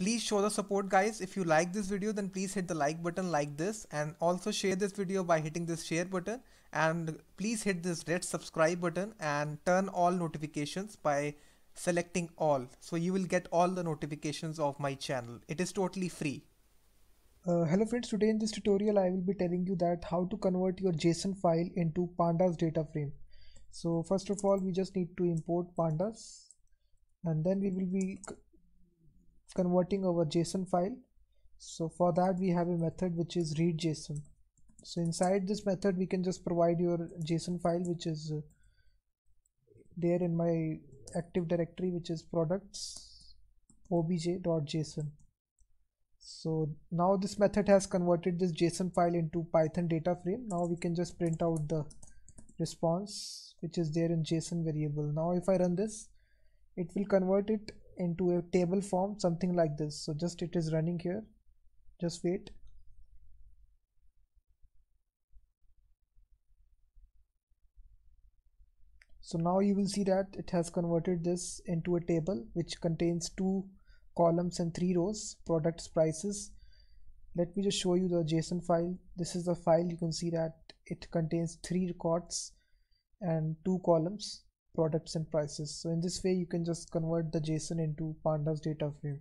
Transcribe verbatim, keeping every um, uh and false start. Please show the support, guys. If you like this video, then please hit the like button like this, and also share this video by hitting this share button, and please hit this red subscribe button and turn all notifications by selecting all, so you will get all the notifications of my channel. It is totally free. Uh, hello friends, today in this tutorial I will be telling you that how to convert your JSON file into pandas data frame. So first of all, we just need to import pandas, and then we will be converting our JSON file. So for that we have a method which is read J S O N. So inside this method we can just provide your JSON file which is uh, there in my active directory, which is products obj dot J S O N. So now this method has converted this JSON file into Python data frame. Now we can just print out the response which is there in JSON variable. Now if I run this, it will convert it into a table form, something like this. So just it is running here, just wait. So now you will see that it has converted this into a table which contains two columns and three rows, products, prices. Let me just show you the JSON file. This is the file. You can see that it contains three records and two columns, products and prices. So in this way you can just convert the JSON into pandas data frame.